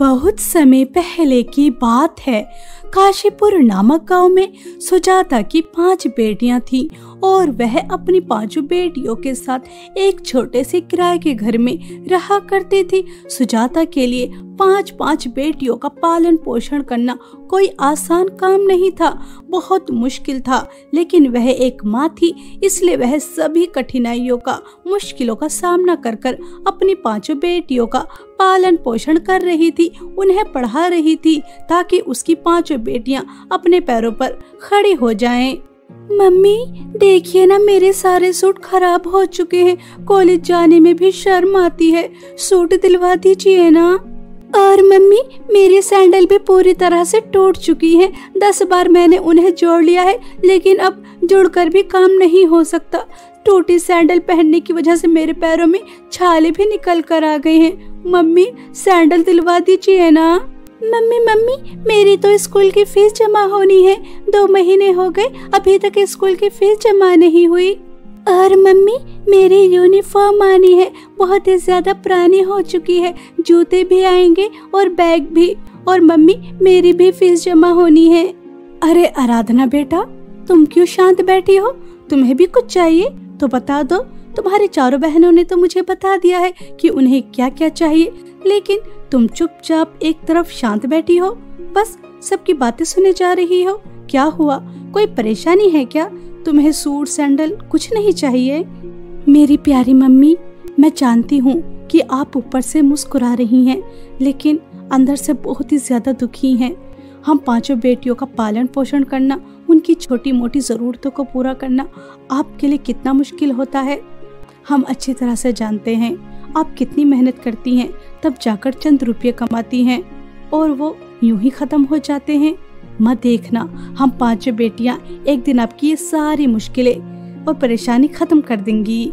बहुत समय पहले की बात है। काशीपुर नामक गांव में सुजाता की 5 बेटियां थीं और वह अपनी 5 बेटियों के साथ एक छोटे से किराए के घर में रहा करती थी। सुजाता के लिए 5-5 बेटियों का पालन पोषण करना कोई आसान काम नहीं था, बहुत मुश्किल था। लेकिन वह एक माँ थी, इसलिए वह सभी कठिनाइयों का, मुश्किलों का सामना कर कर अपनी 5 बेटियों का पालन पोषण कर रही थी, उन्हें पढ़ा रही थी ताकि उसकी 5 बेटियां अपने पैरों पर खड़ी हो जाएं। मम्मी देखिए ना, मेरे सारे सूट खराब हो चुके हैं, कॉलेज जाने में भी शर्म आती है, सूट दिलवा दीजिए ना। और मम्मी मेरी सैंडल भी पूरी तरह से टूट चुकी है, 10 बार मैंने उन्हें जोड़ लिया है लेकिन अब जोड़कर भी काम नहीं हो सकता। टूटी सैंडल पहनने की वजह से मेरे पैरों में छाले भी निकल कर आ गए हैं, मम्मी सैंडल दिलवा दीजिए ना। मम्मी मेरी तो स्कूल की फीस जमा होनी है, 2 महीने हो गए अभी तक स्कूल की फीस जमा नहीं हुई। और मम्मी मेरी यूनिफॉर्म आनी है, बहुत ही ज्यादा पुरानी हो चुकी है, जूते भी आएंगे और बैग भी। और मम्मी मेरी भी फीस जमा होनी है। अरे आराधना बेटा, तुम क्यों शांत बैठी हो, तुम्हें भी कुछ चाहिए तो बता दो। तुम्हारी चारों बहनों ने तो मुझे बता दिया है कि उन्हें क्या क्या चाहिए, लेकिन तुम चुपचाप एक तरफ शांत बैठी हो, बस सबकी बातें सुने जा रही हो। क्या हुआ, कोई परेशानी है क्या? तुम्हें सूट सैंडल कुछ नहीं चाहिए? मेरी प्यारी मम्मी, मैं जानती हूँ कि आप ऊपर से मुस्कुरा रही हैं लेकिन अंदर से बहुत ही ज्यादा दुखी हैं। हम 5 बेटियों का पालन पोषण करना, उनकी छोटी मोटी ज़रूरतों को पूरा करना आपके लिए कितना मुश्किल होता है, हम अच्छी तरह से जानते हैं। आप कितनी मेहनत करती हैं तब जाकर चंद रुपये कमाती हैं और वो यूं ही ख़त्म हो जाते हैं। मत देखना, हम 5 बेटियां एक दिन आपकी ये सारी मुश्किलें और परेशानी ख़त्म कर देंगी।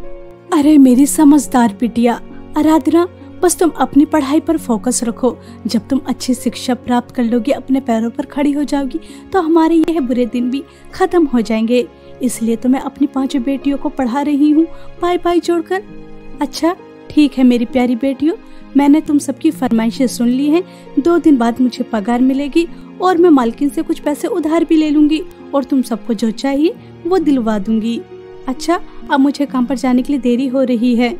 अरे मेरी समझदार बिटिया आराधना, बस तुम अपनी पढ़ाई पर फोकस रखो। जब तुम अच्छी शिक्षा प्राप्त कर लोगी, अपने पैरों पर खड़ी हो जाओगी तो हमारे यह बुरे दिन भी ख़त्म हो जाएंगे। इसलिए तो मैं अपनी 5 बेटियों को पढ़ा रही हूँ, पाई पाई जोड़कर। अच्छा ठीक है मेरी प्यारी बेटियों, मैंने तुम सबकी फरमाइशें सुन ली हैं। 2 दिन बाद मुझे पगार मिलेगी और मैं मालकिन से कुछ पैसे उधार भी ले लूँगी और तुम सबको जो चाहिए वो दिलवा दूँगी। अच्छा, अब मुझे काम पर जाने के लिए देरी हो रही है।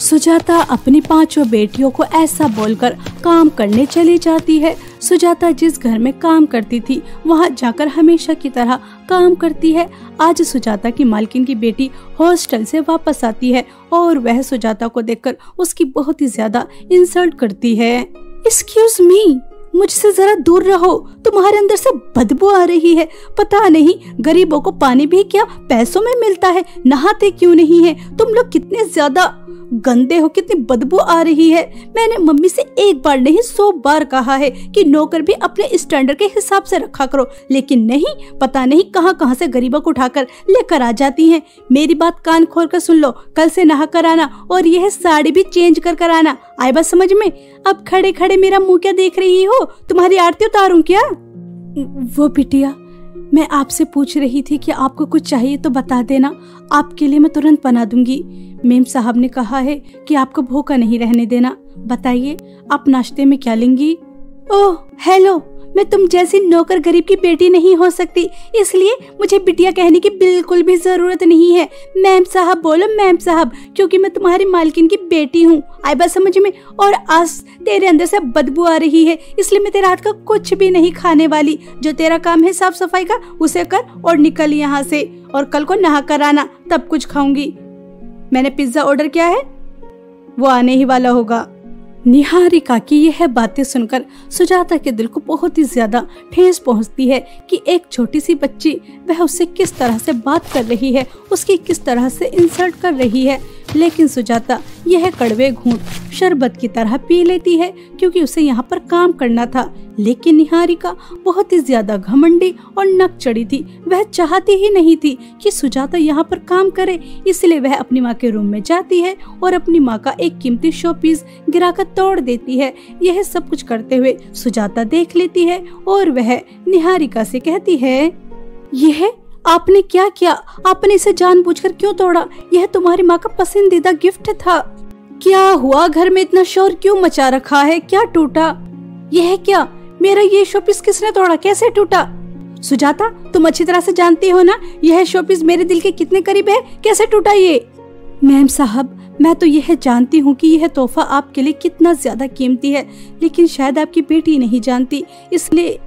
सुजाता अपनी 5 बेटियों को ऐसा बोलकर काम करने चली जाती है। सुजाता जिस घर में काम करती थी वहां जाकर हमेशा की तरह काम करती है। आज सुजाता की मालकिन की बेटी हॉस्टल से वापस आती है और वह सुजाता को देखकर उसकी बहुत ही ज्यादा इंसल्ट करती है। एक्सक्यूज मी, मुझसे जरा दूर रहो, तुम्हारे अंदर से बदबू आ रही है। पता नहीं गरीबों को पानी भी क्या पैसों में मिलता है, नहाते क्यों नहीं है तुम लोग, कितने ज्यादा गंदे हो, कितनी बदबू आ रही है। मैंने मम्मी से एक बार नहीं 100 बार कहा है कि नौकर भी अपने स्टैंडर्ड के हिसाब से रखा करो, लेकिन नहीं, पता नहीं कहां से गरीबों को उठाकर लेकर आ जाती हैं। मेरी बात कान खोल कर सुन लो, कल से नहा कर आना और यह साड़ी भी चेंज कर कर आना, आई बात समझ में? अब खड़े खड़े मेरा मुँह क्या देख रही हो, तुम्हारी आरती उतारूं क्या? वो बिटिया मैं आपसे पूछ रही थी कि आपको कुछ चाहिए तो बता देना, आपके लिए मैं तुरंत बना दूंगी। मेम साहब ने कहा है कि आपको भूखा नहीं रहने देना। बताइए आप नाश्ते में क्या लेंगी? ओह हेलो, मैं तुम जैसी नौकर गरीब की बेटी नहीं हो सकती, इसलिए मुझे बिटिया कहने की बिल्कुल भी जरूरत नहीं है। मैम साहब बोलो मैम साहब, क्योंकि मैं तुम्हारी मालकिन की बेटी हूँ, आई बात समझ में? और आज तेरे अंदर से बदबू आ रही है, इसलिए मैं तेरा हाथ का कुछ भी नहीं खाने वाली। जो तेरा काम है साफ सफाई का, उसे कर और निकल यहाँ से, और कल को नहा कर आना, तब कुछ खाऊंगी। मैंने पिज्जा ऑर्डर किया है, वो आने ही वाला होगा। निहारिका की यह बातें सुनकर सुजाता के दिल को बहुत ही ज्यादा ठेस पहुंचती है कि एक छोटी सी बच्ची, वह उससे किस तरह से बात कर रही है, उसकी किस तरह से इंसल्ट कर रही है। लेकिन सुजाता यह कड़वे घूंट शरबत की तरह पी लेती है क्योंकि उसे यहाँ पर काम करना था। लेकिन निहारिका बहुत ही ज्यादा घमंडी और नक चढ़ी थी, वह चाहती ही नहीं थी कि सुजाता यहाँ पर काम करे, इसलिए वह अपनी माँ के रूम में जाती है और अपनी माँ का एक कीमती शो पीस गिराकर तोड़ देती है। यह सब कुछ करते हुए सुजाता देख लेती है और वह निहारिका से कहती है, यह आपने क्या किया? आपने इसे जानबूझकर क्यों तोड़ा? यह तुम्हारी माँ का पसंदीदा गिफ्ट था। क्या हुआ, घर में इतना शोर क्यों मचा रखा है, क्या टूटा? यह है क्या? मेरा ये शोपीस किसने तोड़ा? कैसे टूटा? सुजाता, तुम अच्छी तरह से जानती हो ना यह शोपीस मेरे दिल के कितने करीब है, कैसे टूटा ये? मैम साहब, मैं तो यह जानती हूँ कि यह तोहफा आपके लिए कितना ज्यादा कीमती है, लेकिन शायद आपकी बेटी नहीं जानती, इसलिए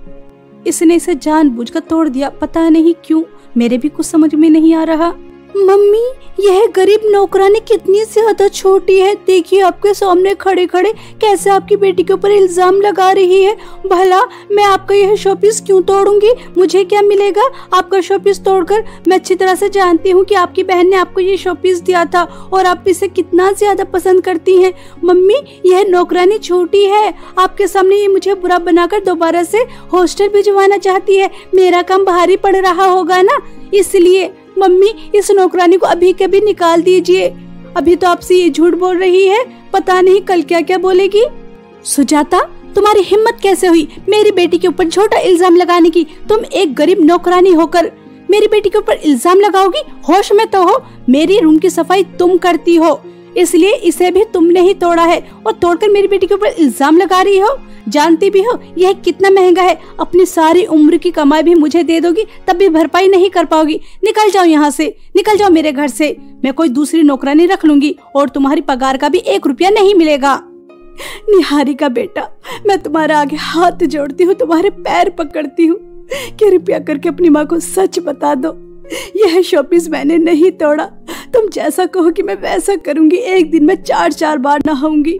इसने इसे जानबूझकर तोड़ दिया। पता नहीं क्यों, मेरे भी कुछ समझ में नहीं आ रहा। मम्मी, यह गरीब नौकरानी कितनी ज्यादा छोटी है, देखिए आपके सामने खड़े खड़े कैसे आपकी बेटी के ऊपर इल्जाम लगा रही है। भला मैं आपका यह शोपीस क्यों तोड़ूंगी? मुझे क्या मिलेगा आपका शोपीस तोड़कर? मैं अच्छी तरह से जानती हूँ कि आपकी बहन ने आपको ये शोपीस दिया था और आप इसे कितना ज्यादा पसंद करती हैं। मम्मी, यह नौकरानी छोटी है, आपके सामने ये मुझे बुरा बनाकर दोबारा से हॉस्टल भिजवाना चाहती है। मेरा काम भारी पड़ रहा होगा ना, इसलिए मम्मी इस नौकरानी को अभी के भी निकाल दीजिए। अभी तो आपसे ये झूठ बोल रही है, पता नहीं कल क्या क्या बोलेगी। सुजाता, तुम्हारी हिम्मत कैसे हुई मेरी बेटी के ऊपर झूठा इल्जाम लगाने की? तुम एक गरीब नौकरानी होकर मेरी बेटी के ऊपर इल्जाम लगाओगी? होश में तो हो? मेरी रूम की सफाई तुम करती हो, इसलिए इसे भी तुमने ही तोड़ा है और तोड़कर मेरी बेटी के ऊपर इल्जाम लगा रही हो। जानती भी हो यह कितना महंगा है? अपनी सारी उम्र की कमाई भी मुझे दे दोगी तब भी भरपाई नहीं कर पाओगी। निकल जाओ यहाँ से, निकल जाओ मेरे घर से, मैं कोई दूसरी नौकरानी रख लूंगी और तुम्हारी पगार का भी 1 रुपया नहीं मिलेगा। निहारिका बेटा, मैं तुम्हारे आगे हाथ जोड़ती हूँ, तुम्हारे पैर पकड़ती हूँ, कृपया करके अपनी माँ को सच बता दो। यह शोपीस मैंने नहीं तोड़ा, तुम जैसा कहोगी मैं वैसा करूंगी। एक दिन में 4-4 बार नहाऊंगी,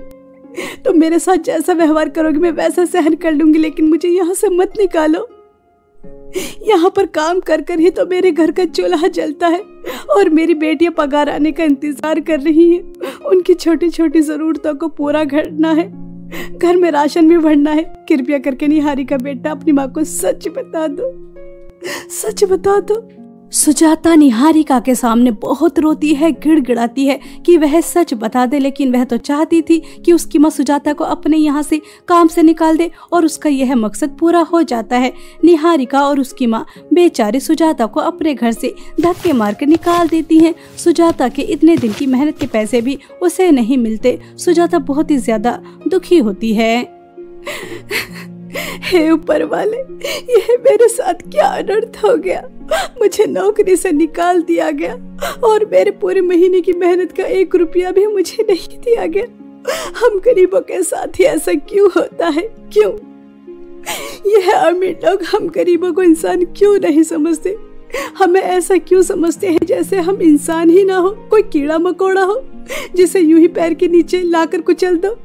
तुम मेरे साथ जैसा व्यवहार करोगी मैं वैसा सहन कर लूंगी, लेकिन मुझे यहाँ से मत निकालो। यहाँ पर काम कर कर ही तो मेरे घर का चूल्हा जलता है और मेरी बेटियां पगार आने का इंतजार कर रही हैं। उनकी छोटी छोटी जरूरतों को पूरा करना है, घर में राशन भी भरना है। कृपया करके निहारिका बेटा, अपनी माँ को सच बता दो, सच बता दो। सुजाता निहारिका के सामने बहुत रोती है, गिड़गिड़ाती है कि वह सच बता दे, लेकिन वह तो चाहती थी कि उसकी माँ सुजाता को अपने यहाँ से काम से निकाल दे और उसका यह मकसद पूरा हो जाता है। निहारिका और उसकी माँ बेचारी सुजाता को अपने घर से धक्के मार कर निकाल देती हैं। सुजाता के इतने दिन की मेहनत के पैसे भी उसे नहीं मिलते। सुजाता बहुत ही ज़्यादा दुखी होती है। हे ऊपर वाले, यह मेरे साथ क्या अनर्थ हो गया? मुझे नौकरी से निकाल दिया गया और मेरे पूरे महीने की मेहनत का 1 रुपया भी मुझे नहीं दिया गया। हम गरीबों के साथ ही ऐसा क्यों होता है? क्यों यह अमीर लोग हम गरीबों को इंसान क्यों नहीं समझते? हमें ऐसा क्यों समझते हैं जैसे हम इंसान ही ना हो, कोई कीड़ा मकोड़ा हो जिसे यूं ही पैर के नीचे लाकर कुचल दो।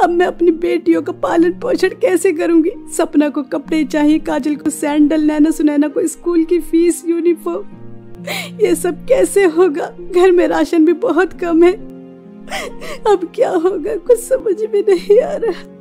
अब मैं अपनी बेटियों का पालन पोषण कैसे करूंगी? सपना को कपड़े चाहिए, काजल को सैंडल, नैना सुनैना को स्कूल की फीस, यूनिफॉर्म, ये सब कैसे होगा? घर में राशन भी बहुत कम है, अब क्या होगा कुछ समझ में नहीं आ रहा।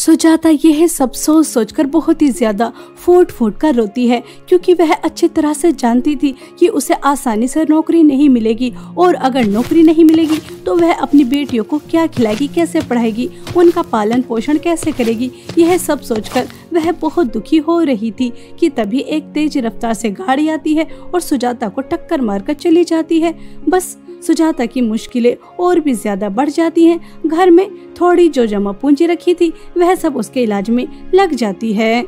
सुजाता यह सब सोच सोचकर बहुत ही ज़्यादा फूट फूट कर रोती है, क्योंकि वह अच्छी तरह से जानती थी कि उसे आसानी से नौकरी नहीं मिलेगी और अगर नौकरी नहीं मिलेगी तो वह अपनी बेटियों को क्या खिलाएगी, कैसे पढ़ाएगी, उनका पालन पोषण कैसे करेगी। यह सब सोचकर वह बहुत दुखी हो रही थी कि तभी एक तेज रफ्तार से गाड़ी आती है और सुजाता को टक्कर मारकर चली जाती है। बस सुजाता की मुश्किलें और भी ज़्यादा बढ़ जाती हैं। घर में थोड़ी जो जमा पूंजी रखी थी वह सब उसके इलाज में लग जाती है।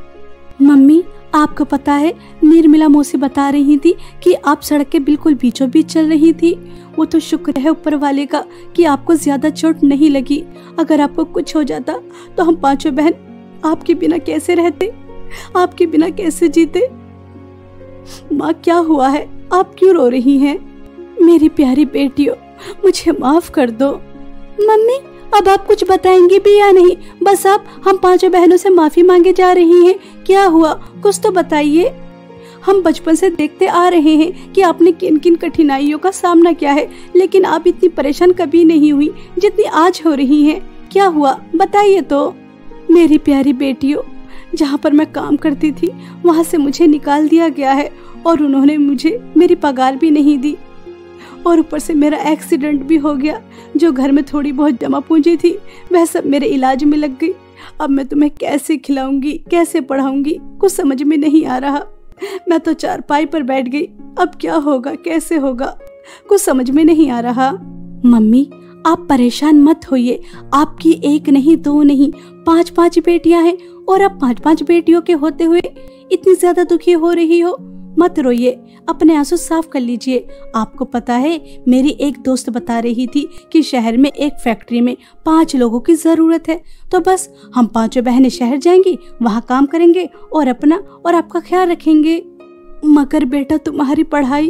मम्मी, आपको पता है निर्मला मौसी बता रही थी कि आप सड़क के बिल्कुल बीचों बीच चल रही थी। वो तो शुक्र है ऊपर वाले का कि आपको ज़्यादा चोट नहीं लगी, अगर आपको कुछ हो जाता तो हम पांचों बहन आपके बिना कैसे रहते, आपके बिना कैसे जीते। माँ, क्या हुआ है? आप क्यों रो रही हैं? मेरी प्यारी बेटियों, मुझे माफ कर दो। मम्मी, अब आप कुछ बताएंगी भी या नहीं? बस आप हम पांचों बहनों से माफी मांगे जा रही हैं। क्या हुआ, कुछ तो बताइए। हम बचपन से देखते आ रहे हैं कि आपने किन किन कठिनाइयों का सामना किया है, लेकिन आप इतनी परेशान कभी नहीं हुई जितनी आज हो रही हैं। क्या हुआ बताइए तो। मेरी प्यारी बेटियों, जहाँ पर मैं काम करती थी वहाँ से मुझे निकाल दिया गया है और उन्होंने मुझे मेरी पगार भी नहीं दी और ऊपर से मेरा एक्सीडेंट भी हो गया। जो घर में थोड़ी बहुत जमा पूंजी थी वह सब मेरे इलाज में लग गई। अब मैं तुम्हें कैसे खिलाऊंगी, कैसे पढ़ाऊंगी, कुछ समझ में नहीं आ रहा। मैं तो चारपाई पर बैठ गई, अब क्या होगा, कैसे होगा, कुछ समझ में नहीं आ रहा। मम्मी, आप परेशान मत होइए, आपकी एक नहीं दो नहीं 5-5 बेटियां हैं और आप 5-5 बेटियों के होते हुए इतनी ज्यादा दुखी हो रही हो। मत रोइए, अपने आंसू साफ कर लीजिए। आपको पता है मेरी एक दोस्त बता रही थी कि शहर में एक फैक्ट्री में 5 लोगों की ज़रूरत है, तो बस हम 5 बहनें शहर जाएंगी, वहाँ काम करेंगे और अपना और आपका ख्याल रखेंगे। मगर बेटा तुम्हारी पढ़ाई,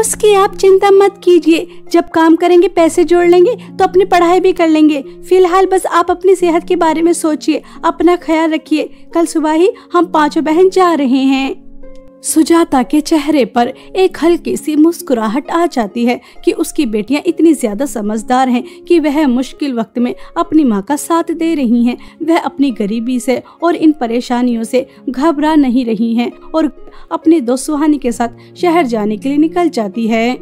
उसकी आप चिंता मत कीजिए, जब काम करेंगे पैसे जोड़ लेंगे तो अपनी पढ़ाई भी कर लेंगे। फिलहाल बस आप अपनी सेहत के बारे में सोचिए, अपना ख्याल रखिए। कल सुबह ही हम 5 बहन जा रहे हैं। सुजाता के चेहरे पर एक हल्की सी मुस्कुराहट आ जाती है कि उसकी बेटियां इतनी ज़्यादा समझदार हैं कि वह मुश्किल वक्त में अपनी माँ का साथ दे रही हैं। वह अपनी गरीबी से और इन परेशानियों से घबरा नहीं रही हैं और अपने दोस्त सुहानी के साथ शहर जाने के लिए निकल जाती है।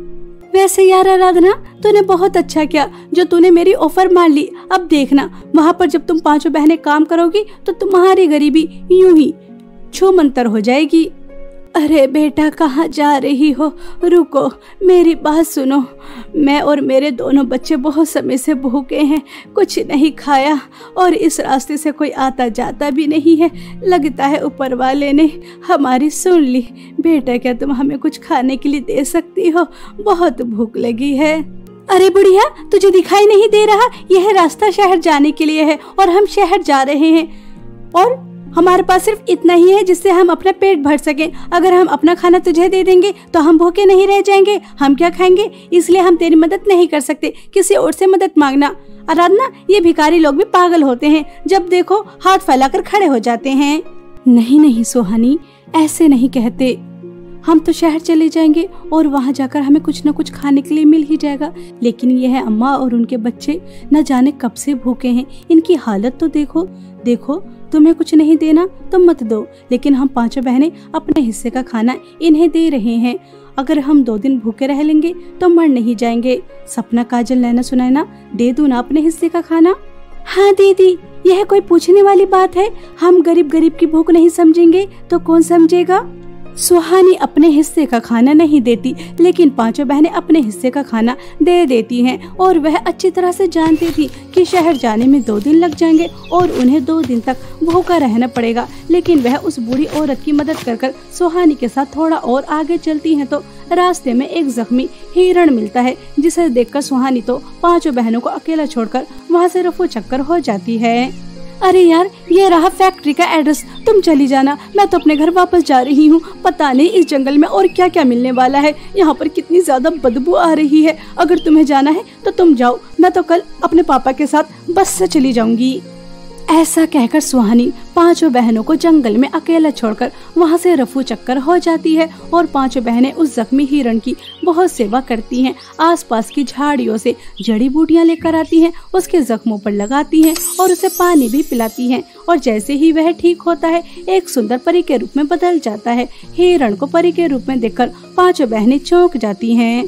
वैसे यार आराधना, तूने बहुत अच्छा किया जो तूने मेरी ऑफर मान ली। अब देखना वहाँ पर जब तुम 5 बहनें काम करोगी तो तुम्हारी गरीबी यूं ही छूमंतर हो जाएगी। अरे बेटा कहाँ जा रही हो, रुको मेरी बात सुनो। मैं और मेरे दोनों बच्चे बहुत समय से भूखे हैं, कुछ नहीं खाया और इस रास्ते से कोई आता जाता भी नहीं है। लगता है ऊपर वाले ने हमारी सुन ली। बेटा क्या तुम हमें कुछ खाने के लिए दे सकती हो? बहुत भूख लगी है। अरे बुढ़िया तुझे दिखाई नहीं दे रहा? यह रास्ता शहर जाने के लिए है और हम शहर जा रहे हैं और हमारे पास सिर्फ इतना ही है जिससे हम अपना पेट भर सकें। अगर हम अपना खाना तुझे दे देंगे तो हम भूखे नहीं रह जाएंगे, हम क्या खाएंगे? इसलिए हम तेरी मदद नहीं कर सकते, किसी और से मदद मांगना। आराधना ये भिखारी लोग भी पागल होते हैं, जब देखो हाथ फैलाकर खड़े हो जाते हैं। नहीं नहीं सोहानी, ऐसे नहीं कहते। हम तो शहर चले जाएंगे और वहाँ जाकर हमें कुछ न कुछ खाने के लिए मिल ही जाएगा। लेकिन यह अम्मा और उनके बच्चे न जाने कब से भूखे हैं, इनकी हालत तो देखो। देखो तुम्हें कुछ नहीं देना तो मत दो, लेकिन हम 5 बहनें अपने हिस्से का खाना इन्हें दे रहे हैं। अगर हम 2 दिन भूखे रह लेंगे तो मर नहीं जाएंगे। सपना, काजल, नैना, सुनैना, दे दूं ना अपने हिस्से का खाना? हाँ दीदी, यह कोई पूछने वाली बात है? हम गरीब गरीब की भूख नहीं समझेंगे तो कौन समझेगा? सुहानी अपने हिस्से का खाना नहीं देती, लेकिन 5 बहनें अपने हिस्से का खाना दे देती हैं और वह अच्छी तरह से जानती थी कि शहर जाने में 2 दिन लग जाएंगे और उन्हें 2 दिन तक भूखा रहना पड़ेगा। लेकिन वह उस बूढ़ी औरत की मदद कर सुहानी के साथ थोड़ा और आगे चलती हैं तो रास्ते में एक जख्मी हिरण मिलता है, जिसे देखकर सुहानी तो 5 बहनों को अकेला छोड़कर वहाँ से रफू चक्कर हो जाती है। अरे यार ये रहा फैक्ट्री का एड्रेस, तुम चली जाना, मैं तो अपने घर वापस जा रही हूँ। पता नहीं इस जंगल में और क्या क्या मिलने वाला है, यहाँ पर कितनी ज़्यादा बदबू आ रही है। अगर तुम्हें जाना है तो तुम जाओ, मैं तो कल अपने पापा के साथ बस से चली जाऊँगी। ऐसा कहकर सुहानी 5 बहनों को जंगल में अकेला छोड़कर वहाँ से रफू चक्कर हो जाती है और 5 बहनें उस जख्मी हिरण की बहुत सेवा करती हैं। आसपास की झाड़ियों से जड़ी बूटियाँ लेकर आती हैं, उसके जख्मों पर लगाती हैं और उसे पानी भी पिलाती हैं और जैसे ही वह ठीक होता है एक सुंदर परी के रूप में बदल जाता है। हिरण को परी के रूप में देखकर 5 बहनें चौंक जाती हैं।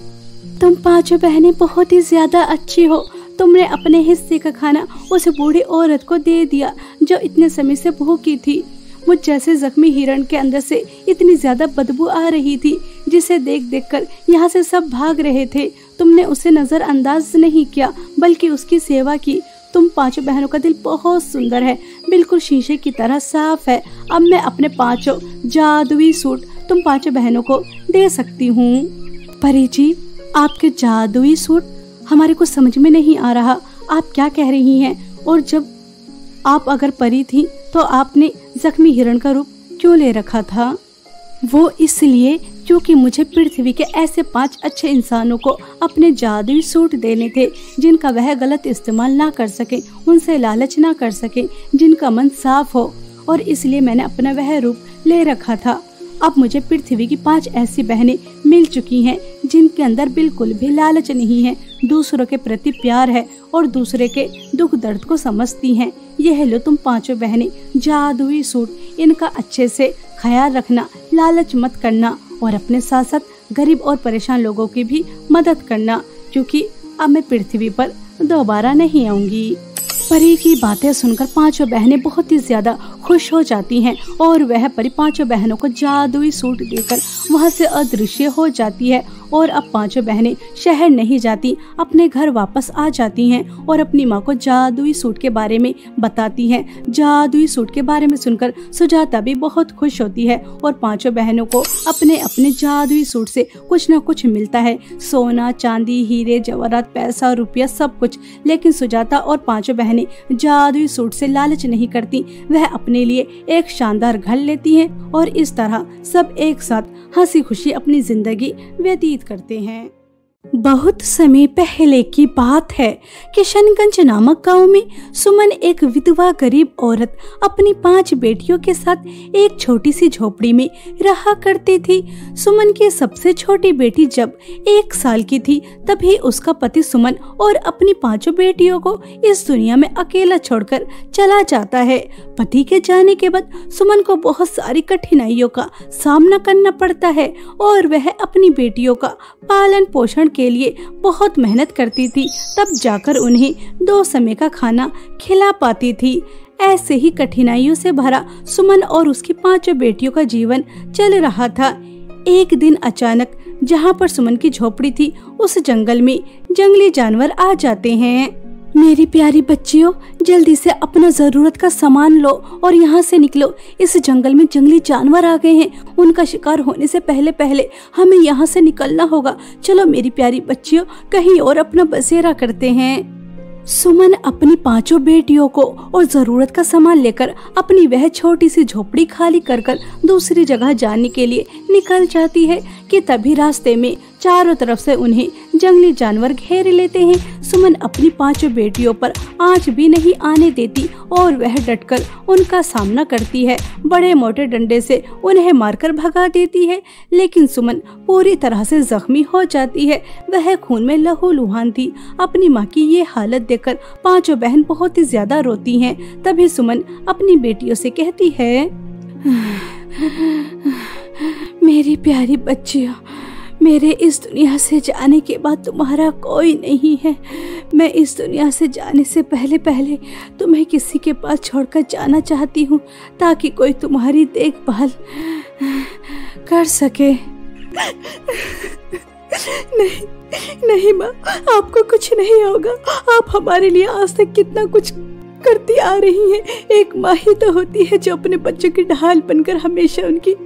तुम 5 बहनें बहुत ही ज्यादा अच्छी हो, तुमने अपने हिस्से का खाना उस बूढ़ी औरत को दे दिया जो इतने समय से भूखी थी। मुझ जैसे जख्मी हिरण के अंदर से इतनी ज्यादा बदबू आ रही थी जिसे देख देख कर यहाँ से सब भाग रहे थे। तुमने उसे नजरअंदाज नहीं किया बल्कि उसकी सेवा की। तुम 5 बहनों का दिल बहुत सुंदर है, बिल्कुल शीशे की तरह साफ है। अब मैं अपने 5 जादुई सूट तुम 5 बहनों को दे सकती हूँ। परी जी आपके जादुई सूट हमारे को समझ में नहीं आ रहा, आप क्या कह रही हैं? और जब आप अगर परी थी तो आपने जख्मी हिरण का रूप क्यों ले रखा था? वो इसलिए क्योंकि मुझे पृथ्वी के ऐसे 5 अच्छे इंसानों को अपने जादुई सूट देने थे जिनका वह गलत इस्तेमाल ना कर सके, उनसे लालच ना कर सके, जिनका मन साफ हो, और इसलिए मैंने अपना वह रूप ले रखा था। अब मुझे पृथ्वी की 5 ऐसी बहनें मिल चुकी हैं जिनके अंदर बिल्कुल भी लालच नहीं है, दूसरों के प्रति प्यार है और दूसरे के दुख दर्द को समझती हैं। यह लो तुम 5 बहनें जादुई सूट, इनका अच्छे से ख्याल रखना, लालच मत करना और अपने साथ साथ गरीब और परेशान लोगों की भी मदद करना, क्योंकि अब मैं पृथ्वी पर दोबारा नहीं आऊँगी। परी की बातें सुनकर 5 बहनें बहुत ही ज्यादा खुश हो जाती हैं और वह परी 5 बहनों को जादुई सूट देकर वहां से अदृश्य हो जाती है और अब पांचों बहनें शहर नहीं जाती, अपने घर वापस आ जाती हैं और अपनी माँ को जादुई सूट के बारे में बताती हैं। जादुई सूट के बारे में सुनकर सुजाता भी बहुत खुश होती है और पांचों बहनों को अपने अपने जादुई सूट से कुछ न कुछ मिलता है, सोना, चांदी, हीरे, जवाहरात, पैसा, रुपया, सब कुछ। लेकिन सुजाता और पांचों बहनें जादुई सूट से लालच नहीं करती, वह अपने लिए एक शानदार घर लेती हैं और इस तरह सब एक साथ हंसी खुशी अपनी जिंदगी व्यतीत करते हैं। बहुत समय पहले की बात है, किशनगंज नामक गांव में सुमन एक विधवा गरीब औरत अपनी 5 बेटियों के साथ एक छोटी सी झोपड़ी में रहा करती थी। सुमन की सबसे छोटी बेटी जब 1 साल की थी तभी उसका पति सुमन और अपनी 5 बेटियों को इस दुनिया में अकेला छोड़कर चला जाता है। पति के जाने के बाद सुमन को बहुत सारी कठिनाइयों का सामना करना पड़ता है और वह अपनी बेटियों का पालन पोषण के लिए बहुत मेहनत करती थी, तब जाकर उन्हें 2 समय का खाना खिला पाती थी। ऐसे ही कठिनाइयों से भरा सुमन और उसकी 5 बेटियों का जीवन चल रहा था। एक दिन अचानक जहाँ पर सुमन की झोपड़ी थी उस जंगल में जंगली जानवर आ जाते हैं। मेरी प्यारी बच्चियों, जल्दी से अपना जरूरत का सामान लो और यहाँ से निकलो। इस जंगल में जंगली जानवर आ गए हैं, उनका शिकार होने से पहले पहले हमें यहाँ से निकलना होगा। चलो मेरी प्यारी बच्चियों, कहीं और अपना बसेरा करते हैं। सुमन अपनी 5 बेटियों को और जरूरत का सामान लेकर अपनी वह छोटी सी झोपड़ी खाली कर कर दूसरी जगह जाने के लिए निकल जाती है कि तभी रास्ते में चारों तरफ से उन्हें जंगली जानवर घेर लेते हैं। सुमन अपनी 5 बेटियों पर आंच भी नहीं आने देती और वह डटकर उनका सामना करती है, बड़े मोटे डंडे से उन्हें मारकर भगा देती है। लेकिन सुमन पूरी तरह से जख्मी हो जाती है, वह खून में लहूलुहान थी। अपनी माँ की ये हालत देखकर 5 बहन बहुत ही ज्यादा रोती हैं। तभी सुमन अपनी बेटियों से कहती है, मेरी प्यारी बच्चियों, मेरे इस दुनिया से जाने के बाद तुम्हारा कोई नहीं है। मैं इस दुनिया से जाने से पहले पहले तुम्हें किसी के पास छोड़कर जाना चाहती हूँ ताकि कोई तुम्हारी देखभाल कर सके। नहीं माँ, आपको कुछ नहीं होगा। आप हमारे लिए आज तक कितना कुछ करती आ रही हैं। एक माँ ही तो होती है जो अपने बच्चों की ढाल बनकर हमेशा उनकी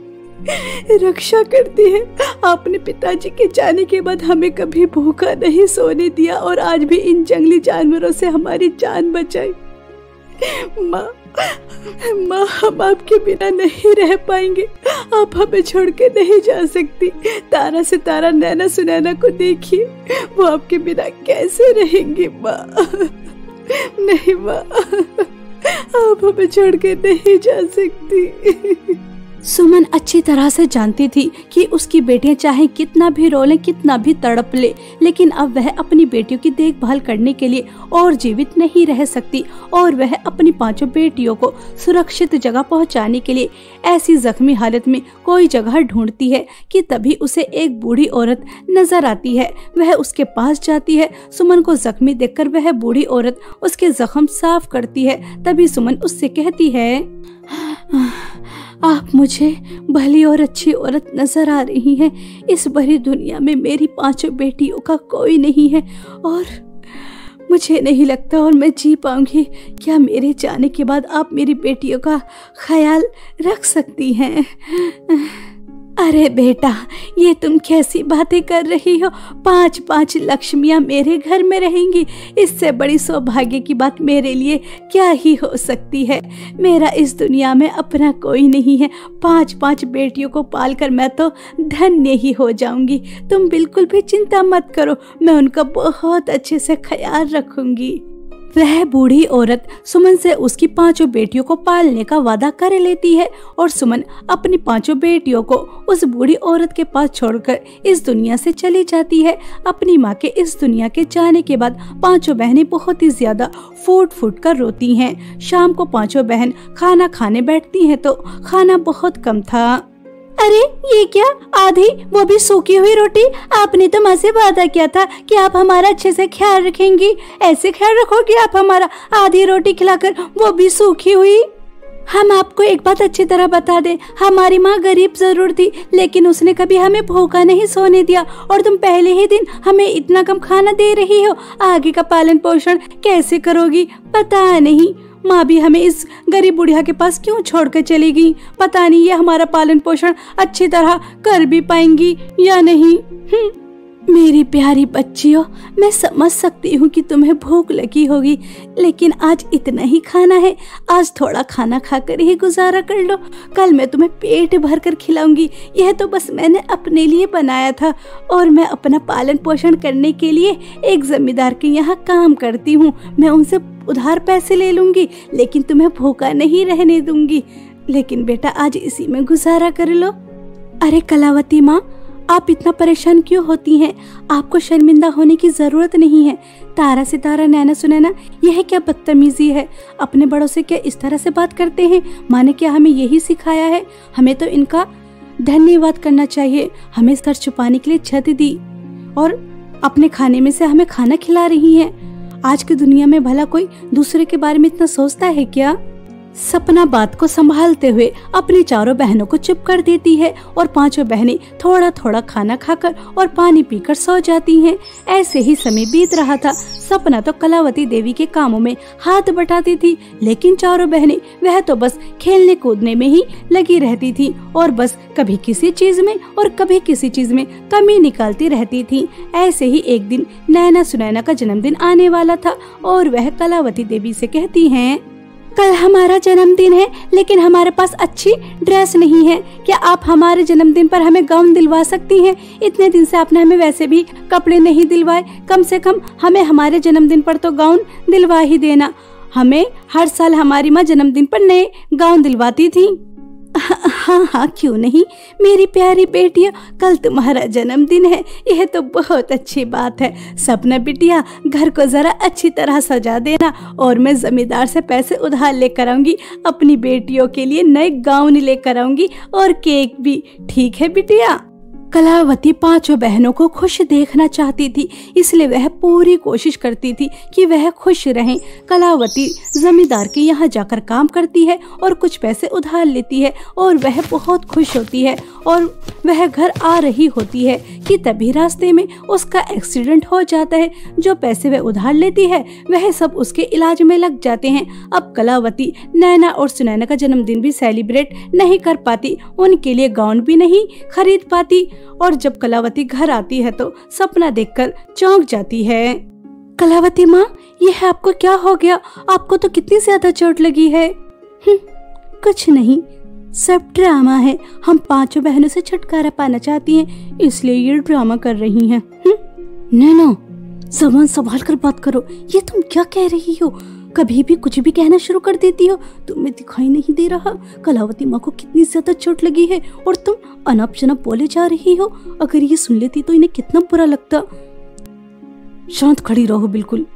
रक्षा करती है। आपने पिताजी के जाने के बाद हमें कभी भूखा नहीं सोने दिया और आज भी इन जंगली जानवरों से हमारी जान बचाई। माँ, हम आपके बिना नहीं रह पाएंगे। आप हमें छोड़ के नहीं जा सकती। तारा, सितारा, नैना, सुनैना को देखिए, वो आपके बिना कैसे रहेंगी। माँ नहीं, माँ आप हमें छोड़ के नहीं जा सकती। सुमन अच्छी तरह से जानती थी कि उसकी बेटियां चाहे कितना भी रोलें, कितना भी तड़प ले, लेकिन अब वह अपनी बेटियों की देखभाल करने के लिए और जीवित नहीं रह सकती और वह अपनी 5 बेटियों को सुरक्षित जगह पहुंचाने के लिए ऐसी जख्मी हालत में कोई जगह ढूंढती है कि तभी उसे एक बूढ़ी औरत नजर आती है। वह उसके पास जाती है। सुमन को जख्मी देखकर वह बूढ़ी औरत उसके जख्म साफ करती है। तभी सुमन उससे कहती है, आप मुझे भली और अच्छी औरत नजर आ रही हैं। इस भरी दुनिया में मेरी 5 बेटियों का कोई नहीं है और मुझे नहीं लगता और मैं जी पाऊंगी। क्या मेरे जाने के बाद आप मेरी बेटियों का ख्याल रख सकती हैं? अरे बेटा, ये तुम कैसी बातें कर रही हो? 5 लक्ष्मियाँ मेरे घर में रहेंगी, इससे बड़ी सौभाग्य की बात मेरे लिए क्या ही हो सकती है। मेरा इस दुनिया में अपना कोई नहीं है। 5 बेटियों को पालकर मैं तो धन्य ही हो जाऊंगी। तुम बिल्कुल भी चिंता मत करो, मैं उनका बहुत अच्छे से ख्याल रखूंगी। वह बूढ़ी औरत सुमन से उसकी 5 बेटियों को पालने का वादा कर लेती है और सुमन अपनी 5 बेटियों को उस बूढ़ी औरत के पास छोड़कर इस दुनिया से चली जाती है। अपनी माँ के इस दुनिया के जाने के बाद 5 बहनें बहुत ही ज्यादा फूट कर रोती हैं। शाम को 5 बहन खाना खाने बैठती हैं तो खाना बहुत कम था। अरे ये क्या, आधी, वो भी सूखी हुई रोटी? आपने तो माँ से वादा किया था कि आप हमारा अच्छे से ख्याल रखेंगी, ऐसे ख्याल रखोगी आप हमारा? आधी रोटी खिलाकर वो भी सूखी हुई? हम आपको एक बात अच्छी तरह बता दे, हमारी माँ गरीब जरूर थी लेकिन उसने कभी हमें भूखा नहीं सोने दिया, और तुम पहले ही दिन हमें इतना कम खाना दे रही हो, आगे का पालन पोषण कैसे करोगी पता नहीं। माँ भी हमें इस गरीब बुढ़िया के पास क्यों छोड़कर चली गई, पता नहीं ये हमारा पालन पोषण अच्छी तरह कर भी पाएंगी या नहीं। मेरी प्यारी बच्चियों, मैं समझ सकती हूँ कि तुम्हें भूख लगी होगी, लेकिन आज इतना ही खाना है, आज थोड़ा खाना खाकर ही गुजारा कर लो, कल मैं तुम्हें पेट भर कर खिलाऊंगी। यह तो बस मैंने अपने लिए बनाया था, और मैं अपना पालन पोषण करने के लिए एक जमींदार के यहाँ काम करती हूँ, मैं उनसे उधार पैसे ले लूँगी लेकिन तुम्हें भूखा नहीं रहने दूंगी, लेकिन बेटा आज इसी में गुजारा कर लो। अरे कलावती माँ, आप इतना परेशान क्यों होती हैं, आपको शर्मिंदा होने की ज़रूरत नहीं है। तारा सितारा नैना सुनैना, यह क्या बदतमीजी है, अपने बड़ों से क्या इस तरह से बात करते हैं, माने क्या हमें यही सिखाया है। हमें तो इनका धन्यवाद करना चाहिए, हमें सर छुपाने के लिए छत दी और अपने खाने में से हमें खाना खिला रही हैं। आज की दुनिया में भला कोई दूसरे के बारे में इतना सोचता है क्या। सपना बात को संभालते हुए अपनी चारों बहनों को चुप कर देती है और पांचों बहनें थोड़ा थोड़ा खाना खाकर और पानी पीकर सो जाती हैं। ऐसे ही समय बीत रहा था। सपना तो कलावती देवी के कामों में हाथ बटाती थी, लेकिन चारों बहनें वह तो बस खेलने कूदने में ही लगी रहती थी और बस कभी किसी चीज में और कभी किसी चीज में कमी निकालती रहती थी। ऐसे ही एक दिन नैना सुनैना का जन्मदिन आने वाला था और वह कलावती देवी से कहती है, कल हमारा जन्मदिन है लेकिन हमारे पास अच्छी ड्रेस नहीं है, क्या आप हमारे जन्मदिन पर हमें गाउन दिलवा सकती हैं? इतने दिन से आपने हमें वैसे भी कपड़े नहीं दिलवाए, कम से कम हमें हमारे जन्मदिन पर तो गाउन दिलवा ही देना। हमें हर साल हमारी माँ जन्मदिन पर नए गाउन दिलवाती थी। हाँ, क्यों नहीं मेरी प्यारी बेटिया, कल तुम्हारा जन्मदिन है, यह तो बहुत अच्छी बात है। सपना बिटिया, घर को जरा अच्छी तरह सजा देना और मैं जमींदार से पैसे उधार लेकर आऊंगी, अपनी बेटियों के लिए नए गाउन लेकर आऊंगी और केक भी। ठीक है बिटिया। कलावती पांचों बहनों को खुश देखना चाहती थी, इसलिए वह पूरी कोशिश करती थी कि वह खुश रहें। कलावती जमींदार के यहाँ जाकर काम करती है और कुछ पैसे उधार लेती है और वह बहुत खुश होती है और वह घर आ रही होती है कि तभी रास्ते में उसका एक्सीडेंट हो जाता है। जो पैसे वह उधार लेती है वह सब उसके इलाज में लग जाते हैं। अब कलावती नैना और सुनैना का जन्मदिन भी सेलिब्रेट नहीं कर पाती, उनके लिए गाउन भी नहीं खरीद पाती, और जब कलावती घर आती है तो सपना देखकर चौंक जाती है। कलावती माँ, यह आपको क्या हो गया, आपको तो कितनी ज्यादा चोट लगी है। कुछ नहीं, सब ड्रामा है, हम पांचों बहनों से छुटकारा पाना चाहती हैं, इसलिए ये ड्रामा कर रही हैं। नैना, जबान संभाल कर बात करो, ये तुम क्या कह रही हो, कभी भी कुछ भी कहना शुरू कर देती हो, तुम्हें दिखाई नहीं दे रहा कलावती माँ को कितनी ज्यादा चोट लगी है और तुम अनाप शनाप बोले जा रही हो, अगर ये सुन लेती तो इन्हें कितना बुरा लगता। शांत खड़ी रहो बिल्कुल।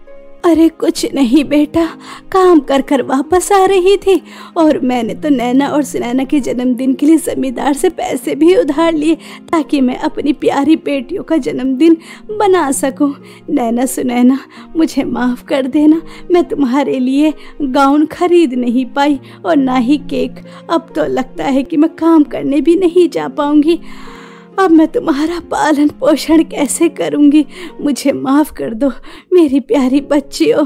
अरे कुछ नहीं बेटा, काम कर कर वापस आ रही थी और मैंने तो नैना और सुनैना के जन्मदिन के लिए जमींदार से पैसे भी उधार लिए ताकि मैं अपनी प्यारी बेटियों का जन्मदिन बना सकूं। नैना सुनैना, मुझे माफ़ कर देना, मैं तुम्हारे लिए गाउन खरीद नहीं पाई और ना ही केक। अब तो लगता है कि मैं काम करने भी नहीं जा पाऊँगी, अब मैं तुम्हारा पालन पोषण कैसे करूंगी, मुझे माफ़ कर दो मेरी प्यारी बच्चियों।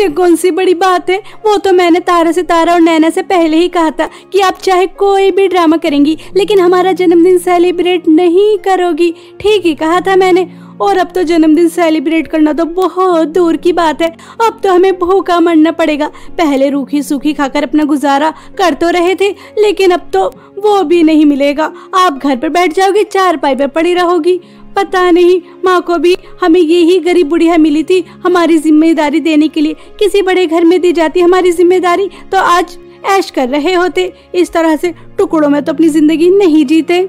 ये कौन सी बड़ी बात है, वो तो मैंने तारा से तारा और नैना से पहले ही कहा था कि आप चाहे कोई भी ड्रामा करेंगी लेकिन हमारा जन्मदिन सेलिब्रेट नहीं करोगी। ठीक ही कहा था मैंने, और अब तो जन्मदिन सेलिब्रेट करना तो बहुत दूर की बात है, अब तो हमें भूखा मरना पड़ेगा। पहले रूखी सूखी खाकर अपना गुजारा कर तो रहे थे लेकिन अब तो वो भी नहीं मिलेगा, आप घर पर बैठ जाओगी, चारपाई पर पड़ी रहोगी। पता नहीं माँ को भी हमें यही गरीब बुढ़िया मिली थी हमारी जिम्मेदारी देने के लिए, किसी बड़े घर में दी जाती हमारी जिम्मेदारी तो आज ऐश कर रहे होते, इस तरह से टुकड़ों में तो अपनी जिंदगी नहीं जीते।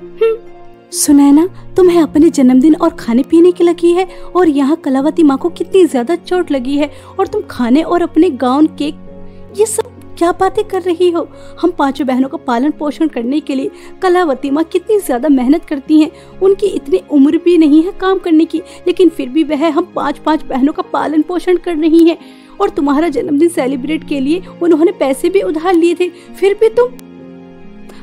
सुनैना, तुम्हें अपने जन्मदिन और खाने पीने की लगी है और यहाँ कलावती माँ को कितनी ज्यादा चोट लगी है और तुम खाने और अपने गाउन केक ये सब क्या बातें कर रही हो। हम पांचों बहनों का पालन पोषण करने के लिए कलावती माँ कितनी ज्यादा मेहनत करती हैं, उनकी इतनी उम्र भी नहीं है काम करने की, लेकिन फिर भी वह हम पांच बहनों का पालन पोषण कर रही है और तुम्हारा जन्मदिन सेलिब्रेट के लिए उन्होंने पैसे भी उधार लिए थे। फिर भी तुम,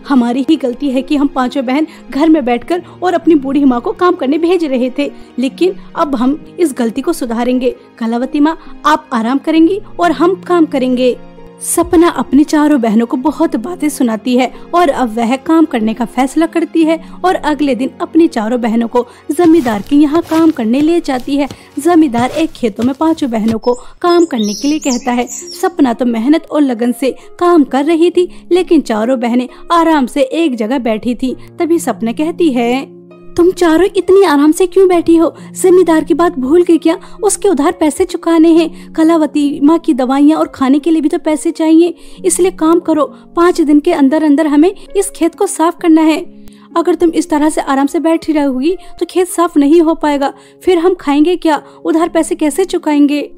हमारी ही गलती है कि हम पांचों बहन घर में बैठकर और अपनी बूढ़ी माँ को काम करने भेज रहे थे, लेकिन अब हम इस गलती को सुधारेंगे। कलावती माँ, आप आराम करेंगी और हम काम करेंगे। सपना अपनी चारों बहनों को बहुत बातें सुनाती है और अब वह काम करने का फैसला करती है और अगले दिन अपनी चारों बहनों को जमींदार के यहाँ काम करने ले जाती है। जमींदार एक खेतों में पांचों बहनों को काम करने के लिए कहता है। सपना तो मेहनत और लगन से काम कर रही थी, लेकिन चारों बहनें आराम से एक जगह बैठी थी। तभी सपना कहती है, तुम चारों इतनी आराम से क्यों बैठी हो? जमींदार की बात भूल गई क्या? उसके उधार पैसे चुकाने हैं। कलावती माँ की दवाइयाँ और खाने के लिए भी तो पैसे चाहिए। इसलिए काम करो, 5 दिन के अंदर अंदर हमें इस खेत को साफ करना है। अगर तुम इस तरह से आराम से बैठी रहोगी तो खेत साफ नहीं हो पाएगा, फिर हम खाएंगे क्या? उधार पैसे कैसे चुकाएंगे?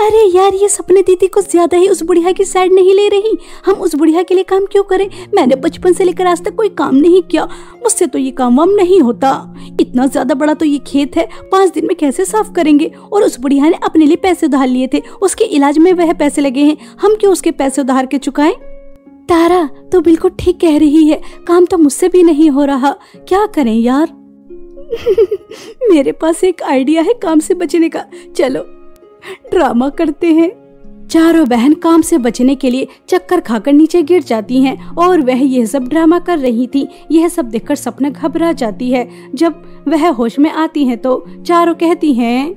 अरे यार, ये सपना दीदी कुछ ज्यादा ही उस बुढ़िया की साइड नहीं ले रही। हम उस बुढ़िया के लिए काम क्यों करें? मैंने बचपन से लेकर आज तक कोई काम नहीं किया, मुझसे तो ये काम वाम नहीं होता। इतना ज्यादा बड़ा तो ये खेत है, 5 दिन में कैसे साफ करेंगे? और उस बुढ़िया ने अपने लिए पैसे उधार लिए थे, उसके इलाज में वह पैसे लगे हैं, हम क्यों उसके पैसे उधार के चुकाएं? तारा तो बिल्कुल ठीक कह रही है, काम तो मुझसे भी नहीं हो रहा, क्या करें यार। मेरे पास एक आइडिया है काम से बचने का, चलो ड्रामा करते हैं। चारों बहन काम से बचने के लिए चक्कर खाकर नीचे गिर जाती हैं और वह यह सब ड्रामा कर रही थी। यह सब देखकर सपना घबरा जाती है। जब वह होश में आती हैं तो चारों कहती हैं,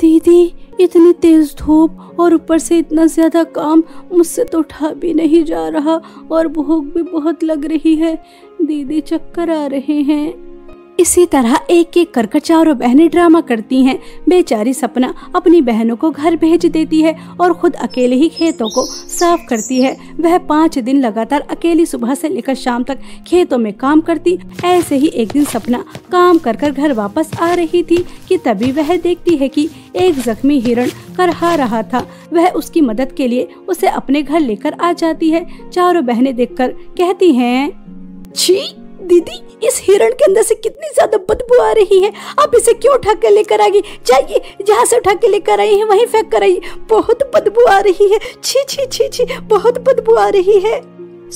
दीदी इतनी तेज धूप और ऊपर से इतना ज्यादा काम, मुझसे तो उठा भी नहीं जा रहा और भूख भी बहुत लग रही है। दीदी चक्कर आ रहे हैं। इसी तरह एक एक करके चारों बहनें ड्रामा करती हैं। बेचारी सपना अपनी बहनों को घर भेज देती है और खुद अकेले ही खेतों को साफ करती है। वह 5 दिन लगातार अकेली सुबह से लेकर शाम तक खेतों में काम करती। ऐसे ही एक दिन सपना काम कर कर घर वापस आ रही थी कि तभी वह देखती है कि एक जख्मी हिरण करहा रहा था। वह उसकी मदद के लिए उसे अपने घर लेकर आ जाती है। चारों बहनें देखकर कहती हैं, छी दीदी, इस हिरण के अंदर से कितनी ज्यादा बदबू आ रही है, आप इसे क्यों उठा कर लेकर आ गई? जाइए, जहाँ से उठा के लेकर आई है वहीं फेंक कर आइए, बहुत बदबू आ रही है। छी छी छी छी, बहुत बदबू आ रही है।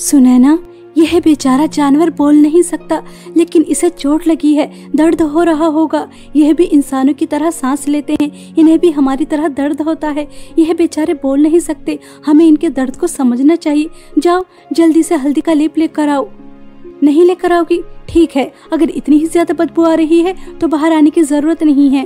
सुनैना, यह बेचारा जानवर बोल नहीं सकता, लेकिन इसे चोट लगी है, दर्द हो रहा होगा। यह भी इंसानों की तरह सांस लेते हैं, इन्हें भी हमारी तरह दर्द होता है। यह बेचारे बोल नहीं सकते, हमें इनके दर्द को समझना चाहिए। जाओ जल्दी से हल्दी का लेप लेकर आओ। नहीं लेकर आओगी? ठीक है, अगर इतनी ही ज्यादा बदबू आ रही है तो बाहर आने की जरूरत नहीं है।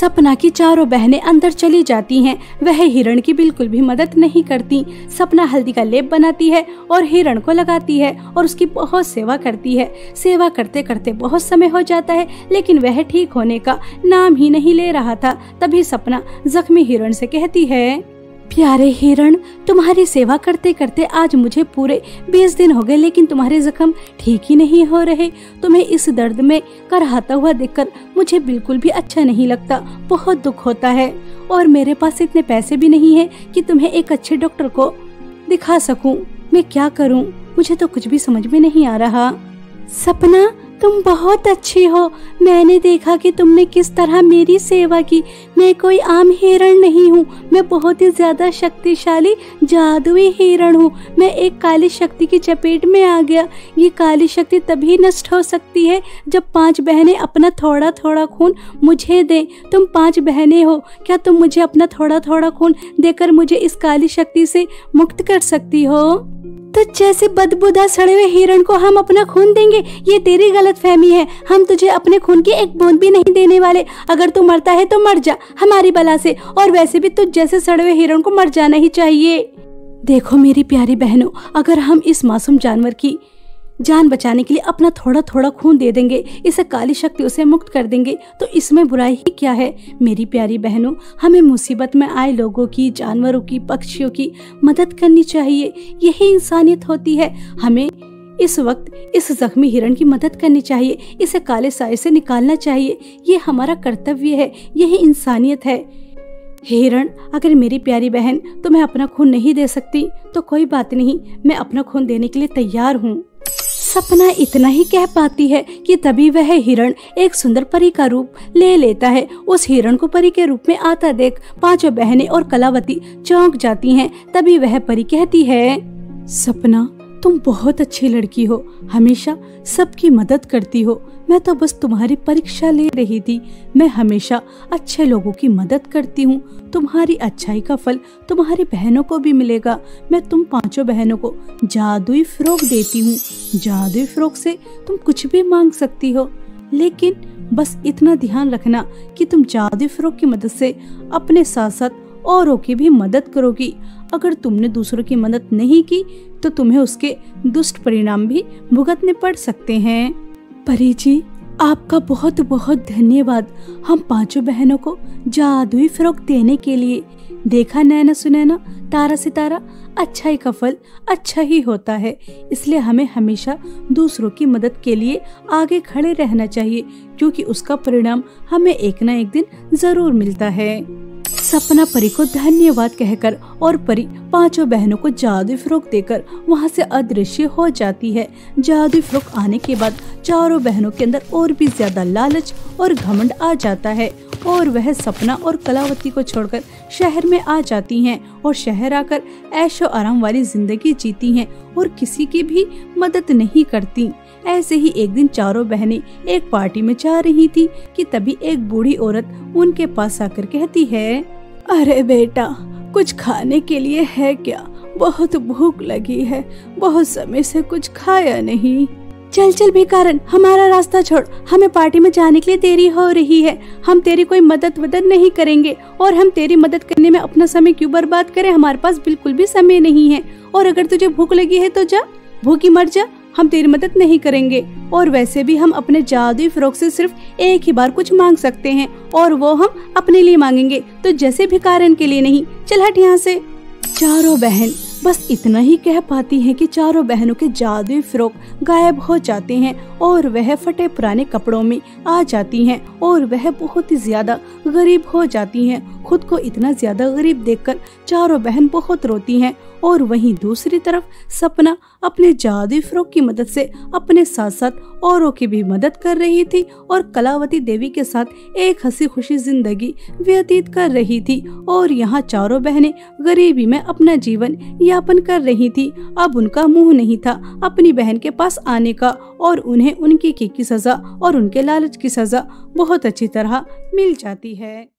सपना की चारों बहनें अंदर चली जाती हैं। वह हिरण की बिल्कुल भी मदद नहीं करती। सपना हल्दी का लेप बनाती है और हिरण को लगाती है और उसकी बहुत सेवा करती है। सेवा करते करते बहुत समय हो जाता है, लेकिन वह ठीक होने का नाम ही नहीं ले रहा था। तभी सपना जख्मी हिरण से कहती है, प्यारे हिरण, तुम्हारी सेवा करते करते आज मुझे पूरे 20 दिन हो गए, लेकिन तुम्हारे जख्म ठीक ही नहीं हो रहे। तुम्हें इस दर्द में करहाता हुआ देखकर मुझे बिल्कुल भी अच्छा नहीं लगता, बहुत दुख होता है। और मेरे पास इतने पैसे भी नहीं है कि तुम्हें एक अच्छे डॉक्टर को दिखा सकूं। मैं क्या करूं? मुझे तो कुछ भी समझ में नहीं आ रहा। सपना, तुम बहुत अच्छी हो, मैंने देखा कि तुमने किस तरह मेरी सेवा की। मैं कोई आम हिरण नहीं हूँ, मैं बहुत ही ज्यादा शक्तिशाली जादुई हिरण हूँ। मैं एक काली शक्ति की चपेट में आ गया। ये काली शक्ति तभी नष्ट हो सकती है जब 5 बहनें अपना थोड़ा थोड़ा खून मुझे दें। तुम 5 बहनें हो, क्या तुम मुझे अपना थोड़ा थोड़ा खून देकर मुझे इस काली शक्ति से मुक्त कर सकती हो? तो जैसे बदबूदार सड़े हुए हिरण को हम अपना खून देंगे? ये तेरी गलतफहमी है, हम तुझे अपने खून की एक बूंद भी नहीं देने वाले। अगर तू मरता है तो मर जा हमारी बला से, और वैसे भी तुझ जैसे सड़े हुए हिरण को मर जाना ही चाहिए। देखो मेरी प्यारी बहनों, अगर हम इस मासूम जानवर की जान बचाने के लिए अपना थोड़ा थोड़ा खून दे देंगे, इसे काली शक्तियों से मुक्त कर देंगे, तो इसमें बुराई ही क्या है। मेरी प्यारी बहनों, हमें मुसीबत में आए लोगों की, जानवरों की, पक्षियों की मदद करनी चाहिए, यही इंसानियत होती है। हमें इस वक्त इस जख्मी हिरण की मदद करनी चाहिए, इसे काले साए से निकालना चाहिए, ये हमारा कर्तव्य है, यही इंसानियत है। हिरण, अगर मेरी प्यारी बहन तुम्हें अपना खून नहीं दे सकती तो कोई बात नहीं, मैं अपना खून देने के लिए तैयार हूँ। सपना इतना ही कह पाती है कि तभी वह हिरण एक सुंदर परी का रूप ले लेता है। उस हिरण को परी के रूप में आता देख पांचों बहनें और कलावती चौंक जाती हैं। तभी वह परी कहती है, सपना तुम बहुत अच्छी लड़की हो, हमेशा सबकी मदद करती हो। मैं तो बस तुम्हारी परीक्षा ले रही थी। मैं हमेशा अच्छे लोगों की मदद करती हूँ। तुम्हारी अच्छाई का फल तुम्हारी बहनों को भी मिलेगा। मैं तुम पांचों बहनों को जादुई फ्रॉक देती हूँ। जादुई फ्रॉक से तुम कुछ भी मांग सकती हो, लेकिन बस इतना ध्यान रखना कि तुम जादुई फ्रॉक की मदद से अपने साथ साथ औरों की भी मदद करोगी। अगर तुमने दूसरों की मदद नहीं की तो तुम्हें उसके दुष्ट परिणाम भी भुगतने पड़ सकते हैं। परी जी आपका बहुत बहुत धन्यवाद हम पांचों बहनों को जादुई फ्रॉक देने के लिए। देखा नैना सुनैना तारा सितारा, अच्छाई का फल अच्छा ही होता है, इसलिए हमें हमेशा दूसरों की मदद के लिए आगे खड़े रहना चाहिए, क्योंकि उसका परिणाम हमें एक न एक दिन जरूर मिलता है। सपना परी को धन्यवाद कहकर और परी पांचों बहनों को जादुई फ्रॉक देकर वहां से अदृश्य हो जाती है। जादुई फ्रॉक आने के बाद चारों बहनों के अंदर और भी ज्यादा लालच और घमंड आ जाता है और वह सपना और कलावती को छोड़कर शहर में आ जाती हैं और शहर आकर ऐशो आराम वाली जिंदगी जीती हैं और किसी की भी मदद नहीं करती। ऐसे ही एक दिन चारों बहनें एक पार्टी में जा रही थी कि तभी एक बूढ़ी औरत उनके पास आकर कहती है, अरे बेटा कुछ खाने के लिए है क्या? बहुत भूख लगी है, बहुत समय से कुछ खाया नहीं। चल चल बेकारन हमारा रास्ता छोड़, हमें पार्टी में जाने के लिए देरी हो रही है। हम तेरी कोई मदद वदद नहीं करेंगे और हम तेरी मदद करने में अपना समय क्यों बर्बाद करें? हमारे पास बिल्कुल भी समय नहीं है और अगर तुझे भूख लगी है तो जा, भूखी मर जा, हम तेरी मदद नहीं करेंगे। और वैसे भी हम अपने जादुई फ्रॉक से सिर्फ एक ही बार कुछ मांग सकते हैं और वो हम अपने लिए मांगेंगे, तो जैसे भिखारन के लिए नहीं, चल हट यहाँ से। चारों बहन बस इतना ही कह पाती हैं कि चारों बहनों के जादुई फ्रॉक गायब हो जाते हैं और वह फटे पुराने कपड़ों में आ जाती हैं और वह बहुत ही ज्यादा गरीब हो जाती हैं। खुद को इतना ज्यादा गरीब देखकर चारों बहन बहुत रोती हैं और वहीं दूसरी तरफ सपना अपने जादुई फ्रॉक की मदद से अपने साथ साथ औरों की भी मदद कर रही थी और कलावती देवी के साथ एक हंसी खुशी जिंदगी व्यतीत कर रही थी और यहाँ चारों बहनें गरीबी में अपना जीवन यापन कर रही थी। अब उनका मुंह नहीं था अपनी बहन के पास आने का और उन्हें उनकी की सजा और उनके लालच की सजा बहुत अच्छी तरह मिल जाती है।